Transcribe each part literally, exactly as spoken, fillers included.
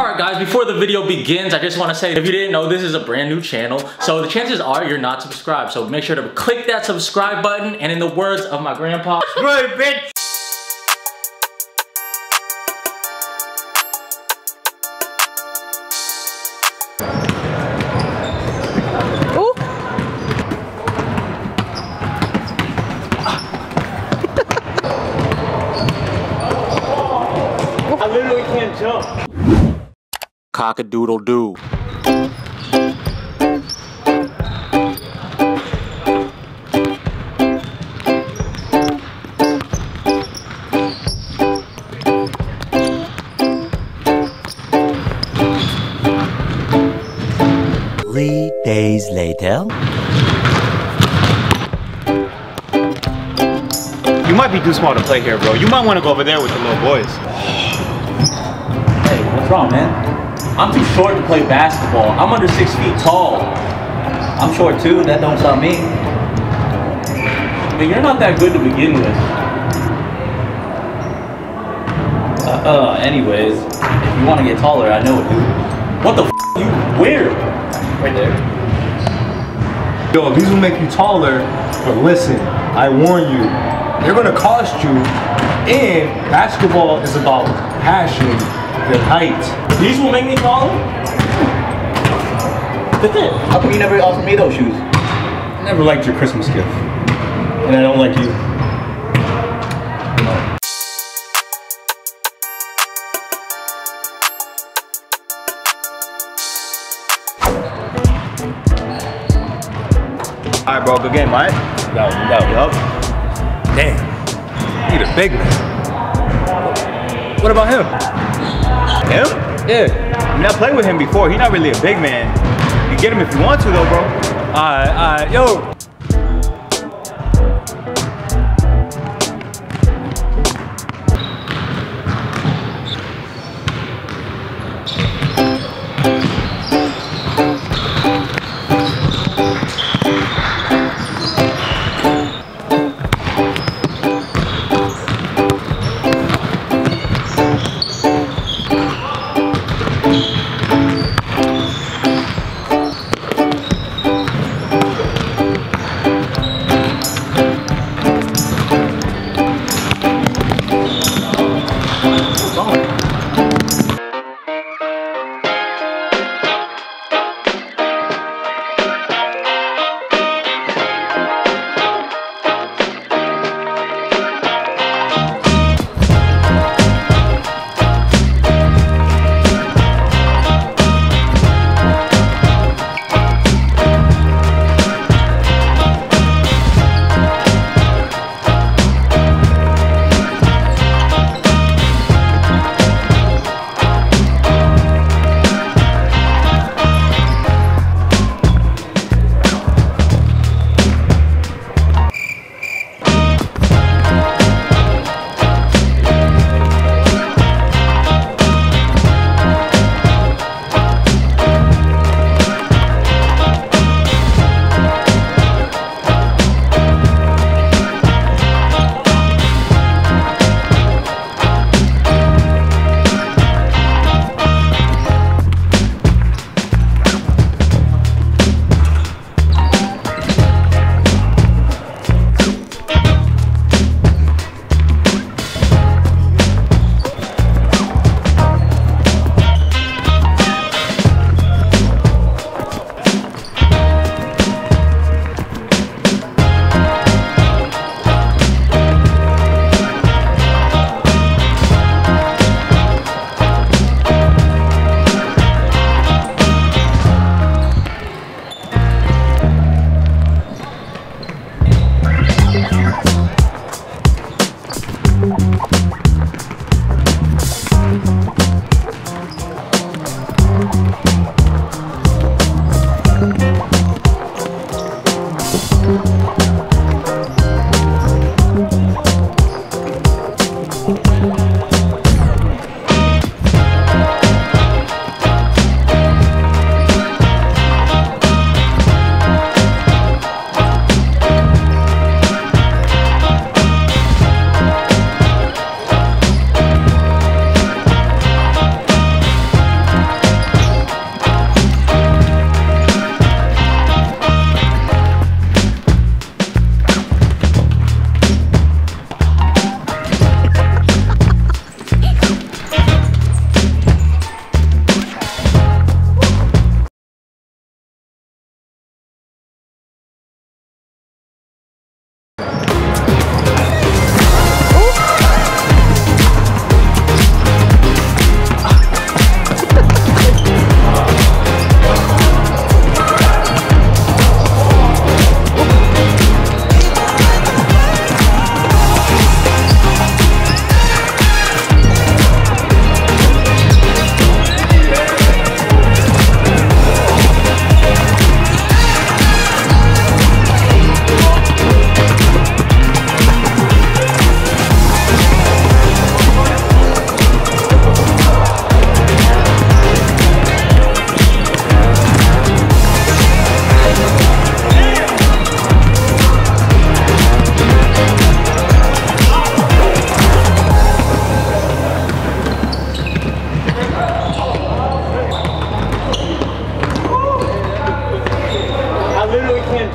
Alright guys, before the video begins, I just want to say, if you didn't know, this is a brand new channel, so the chances are you're not subscribed, so make sure to click that subscribe button, and in the words of my grandpa, "Great bitch!" I literally can't jump. Cock-a-doodle-doo. Three days later. You might be too small to play here, bro. You might want to go over there with the little boys. Hey, what's wrong, man? I'm too short to play basketball. I'm under six feet tall. I'm short too, that don't stop me. But you're not that good to begin with. Uh, uh anyways, if you want to get taller, I know it, dude. What the f you wear? Right there. Yo, these will make you taller, but listen, I warn you, they're gonna cost you, and basketball is about passion. The height. These will make me taller? That's it. How come you never offered me those shoes? I never liked your Christmas gift. And I don't like you. No. Alright, bro. Good game, alright? No, no. Yup. Damn. You the big man. What about him? Him? Yeah. I've not played with him before. He's not really a big man. You get him if you want to though, bro. Alright, alright, yo.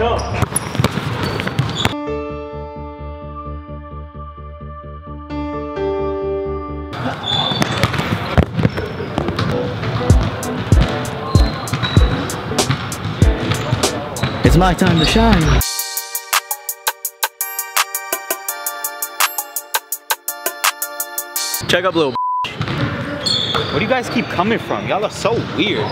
jump. It's my time to shine. Check up, little bitch. Where do you guys keep coming from? Y'all are so weird.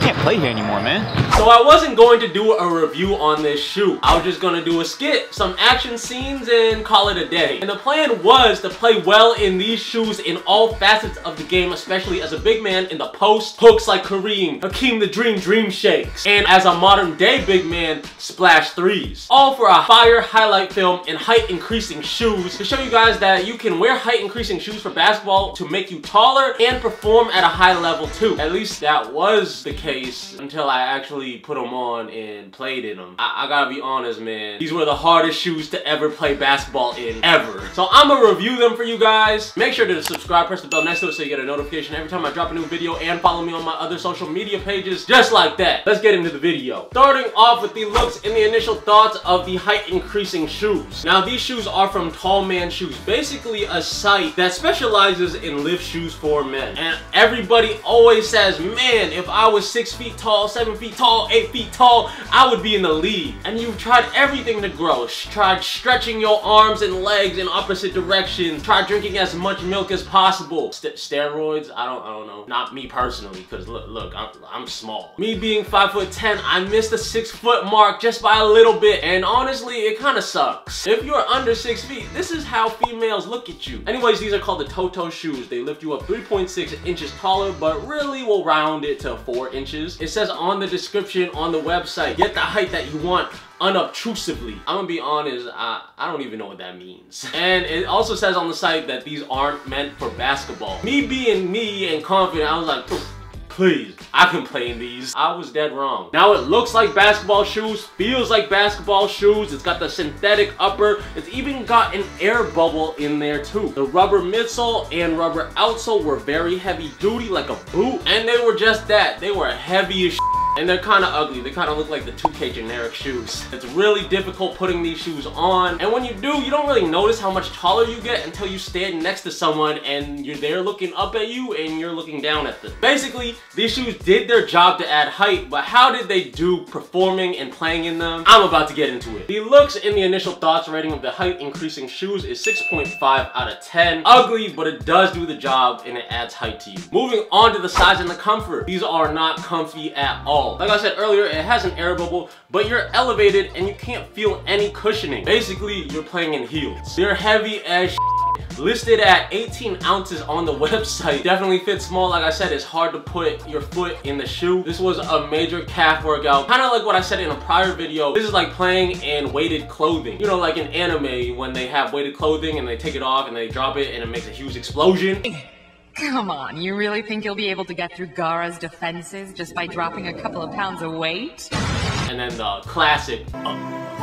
Can't play here anymore, man. So I wasn't going to do a review on this shoe. I was just gonna do a skit, some action scenes, and call it a day. And the plan was to play well in these shoes in all facets of the game, especially as a big man in the post, hooks like Kareem, Hakeem the Dream Dream Shakes, and as a modern day big man, splash threes. All for a fire highlight film in height increasing shoes to show you guys that you can wear height increasing shoes for basketball to make you taller and perform at a high level too. At least that was the case. Until I actually put them on and played in them. I, I gotta be honest, man. These were the hardest shoes to ever play basketball in, ever. So I'm gonna review them for you guys. Make sure to subscribe, press the bell next to it so you get a notification every time I drop a new video, and follow me on my other social media pages, just like that. Let's get into the video. Starting off with the looks and the initial thoughts of the height increasing shoes. Now these shoes are from Tall Man Shoes, basically a site that specializes in lift shoes for men. And everybody always says, man, if I was six Six feet tall, seven feet tall, eight feet tall, I would be in the league. And you've tried everything to grow. Tried stretching your arms and legs in opposite directions. Tried drinking as much milk as possible. St steroids? I don't, I don't know. Not me personally, because look, look, I'm, I'm small. Me being five foot ten, I missed the six foot mark just by a little bit. And honestly, it kind of sucks. If you're under six feet, this is how females look at you. Anyways, these are called the Toto shoes. They lift you up three point six inches taller, but really will round it to four inches. It says on the description on the website, get the height that you want unobtrusively. I'm gonna be honest, I, I don't even know what that means. And it also says on the site that these aren't meant for basketball. Me being me and confident, I was like, poof. Please, I can play in these. I was dead wrong. Now it looks like basketball shoes, feels like basketball shoes. It's got the synthetic upper. It's even got an air bubble in there too. The rubber midsole and rubber outsole were very heavy duty, like a boot. And they were just that. They were heavy as shit. And they're kind of ugly. They kind of look like the two K generic shoes. It's really difficult putting these shoes on. And when you do, you don't really notice how much taller you get until you stand next to someone and you're there looking up at you and you're looking down at them. Basically, these shoes did their job to add height, but how did they do performing and playing in them? I'm about to get into it. The looks and the initial thoughts rating of the height increasing shoes is six point five out of ten. Ugly, but it does do the job and it adds height to you. Moving on to the size and the comfort. These are not comfy at all. Like I said earlier, it has an air bubble, but you're elevated and you can't feel any cushioning. Basically, you're playing in heels. They're heavy as shit. Listed at eighteen ounces on the website. Definitely fits small. Like I said, it's hard to put your foot in the shoe. This was a major calf workout. Kind of like what I said in a prior video. This is like playing in weighted clothing. You know, like in anime when they have weighted clothing and they take it off and they drop it and it makes a huge explosion. Come on, you really think you'll be able to get through Gaara's defenses just by dropping a couple of pounds of weight? And then the classic, uh, uh,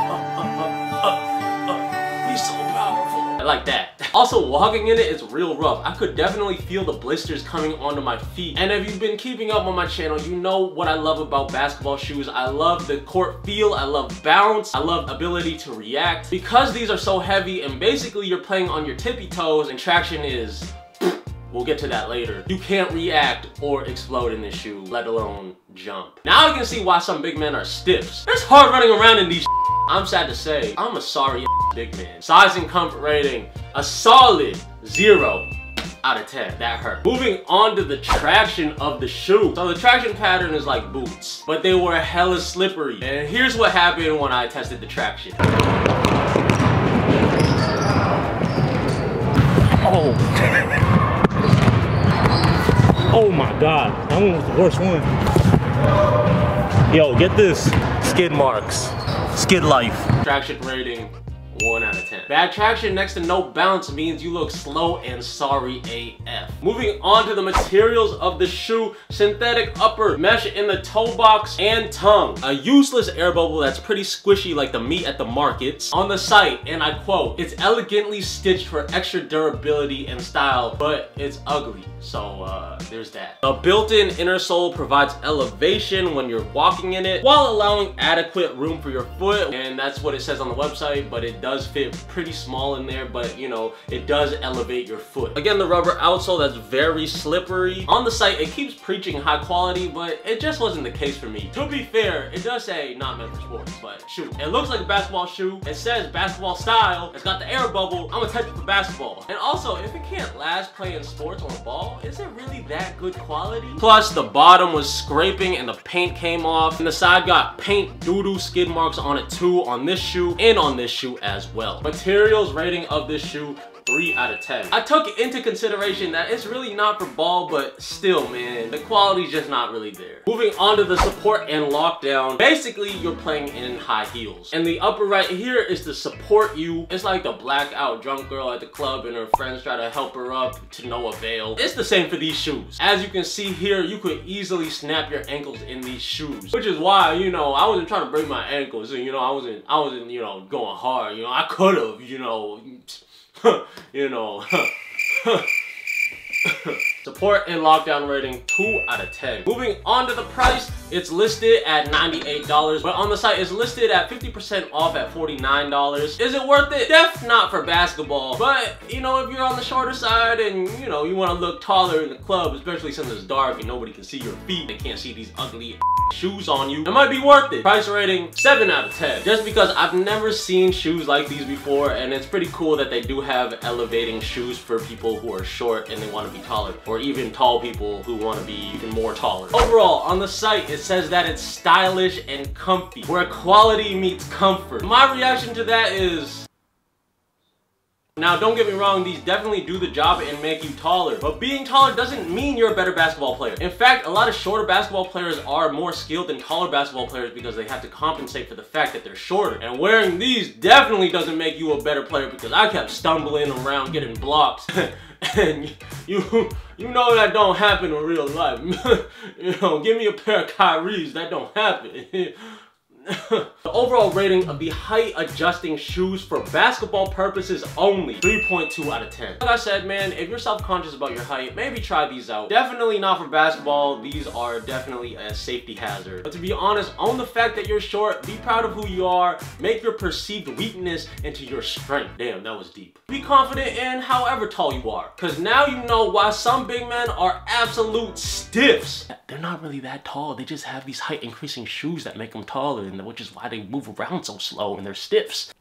uh, uh, uh, uh, he's so powerful. I like that. Also, walking in it is real rough. I could definitely feel the blisters coming onto my feet. And if you've been keeping up on my channel, you know what I love about basketball shoes. I love the court feel, I love bounce, I love ability to react. Because these are so heavy and basically you're playing on your tippy toes and traction is... We'll get to that later. You can't react or explode in this shoe, let alone jump. Now I can see why some big men are stiffs. It's hard running around in these. I'm sad to say, I'm a sorry big man. Size and comfort rating, a solid zero. Out of ten. That hurt. Moving on to the traction of the shoe. So the traction pattern is like boots, but they were hella slippery. And here's what happened when I tested the traction. Oh. Oh my god, that one was the worst one. Yo, get this. Skid marks. Skid life. Traction rating one out of ten. Bad traction next to no bounce means you look slow and sorry A F. Moving on to the materials of the shoe, synthetic upper, mesh in the toe box and tongue. A useless air bubble that's pretty squishy like the meat at the markets. On the site, and I quote, it's elegantly stitched for extra durability and style, but it's ugly, so uh, there's that. The built-in inner sole provides elevation when you're walking in it while allowing adequate room for your foot, and that's what it says on the website, but it does fit pretty small in there, but you know, it does elevate your foot. Again, the rubber outsole that's very slippery. On the site, it keeps preaching high quality, but it just wasn't the case for me. To be fair, it does say not meant for sports, but shoot. It looks like a basketball shoe. It says basketball style. It's got the air bubble. I'm gonna touch it for basketball. And also, if it can't last playing sports on a ball, is it really that good quality? Plus, the bottom was scraping and the paint came off, and the side got paint doodoo skid marks on it too, on this shoe and on this shoe as well. Materials rating of this shoe, three out of ten. I took into consideration that it's really not for ball, but still, man, the quality's just not really there. Moving on to the support and lockdown. Basically, you're playing in high heels. And the upper right here is to support you. It's like the blackout drunk girl at the club and her friends try to help her up to no avail. It's the same for these shoes. As you can see here, you could easily snap your ankles in these shoes, which is why, you know, I wasn't trying to break my ankles. And, you know, I wasn't, I wasn't, you know, going hard. You know, I could have, you know, you know. Support and lockdown rating, two out of ten. Moving on to the price, it's listed at ninety-eight dollars, but on the site it's listed at fifty percent off at forty-nine dollars. Is it worth it? Def not for basketball, but you know, if you're on the shorter side and you know, you want to look taller in the club, especially since it's dark and nobody can see your feet, they can't see these ugly shoes on you, it might be worth it. Price rating, seven out of ten. Just because I've never seen shoes like these before, and it's pretty cool that they do have elevating shoes for people who are short and they want to be taller, or even tall people who want to be even more taller. Overall, on the site, it says that it's stylish and comfy, where quality meets comfort. My reaction to that is... Now, don't get me wrong, these definitely do the job and make you taller, but being taller doesn't mean you're a better basketball player. In fact, a lot of shorter basketball players are more skilled than taller basketball players because they have to compensate for the fact that they're shorter. And wearing these definitely doesn't make you a better player because I kept stumbling around getting blocked. And you you know that don't happen in real life. You know, give me a pair of Kyries, that don't happen. The overall rating of the height adjusting shoes for basketball purposes only, three point two out of ten. Like I said, man, if you're self-conscious about your height, maybe try these out. Definitely not for basketball. These are definitely a safety hazard. But to be honest, own the fact that you're short, be proud of who you are, make your perceived weakness into your strength. Damn, that was deep. Be confident in however tall you are, because now you know why some big men are absolute stiffs. They're not really that tall. They just have these height increasing shoes that make them taller, and which is why they move around so slow and they're stiffs.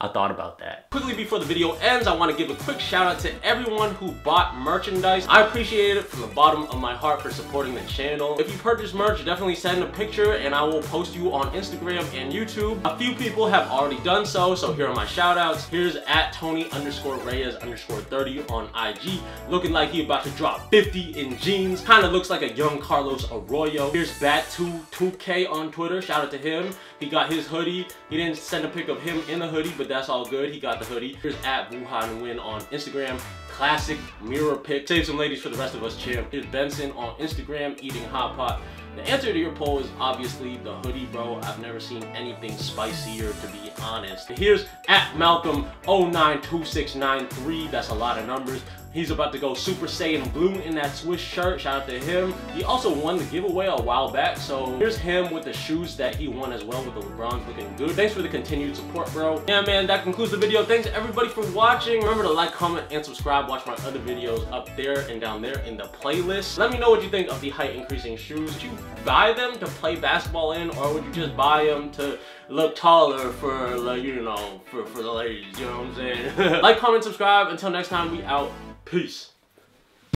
I thought about that. Quickly before the video ends, I want to give a quick shout out to everyone who bought merchandise. I appreciate it from the bottom of my heart for supporting the channel. If you purchase merch, definitely send a picture and I will post you on Instagram and YouTube. A few people have already done so, so here are my shout outs. Here's at Tony underscore Reyes underscore thirty on I G, looking like he about to drop fifty in jeans. Kind of looks like a young Carlos Arroyo. Here's Bat two two K on Twitter, shout out to him. He got his hoodie. He didn't send a pic of him in the hoodie, but that's all good, he got the hoodie. Here's at Wuhan Win on Instagram. Classic mirror pick. Save some ladies for the rest of us, champ. Here's Benson on Instagram, eating hot pot. The answer to your poll is obviously the hoodie, bro. I've never seen anything spicier, to be honest. Here's at Malcolm zero nine two six nine three. That's a lot of numbers. He's about to go Super Saiyan Blue in that Swiss shirt. Shout out to him. He also won the giveaway a while back. So here's him with the shoes that he won as well, with the LeBrons looking good. Thanks for the continued support, bro. Yeah, man, that concludes the video. Thanks everybody for watching. Remember to like, comment, and subscribe. Watch my other videos up there and down there in the playlist. Let me know what you think of the height increasing shoes. Would you buy them to play basketball in, or would you just buy them to look taller for, like, you know, for, for the ladies? You know what I'm saying? Like, comment, subscribe. Until next time, we out. Peace.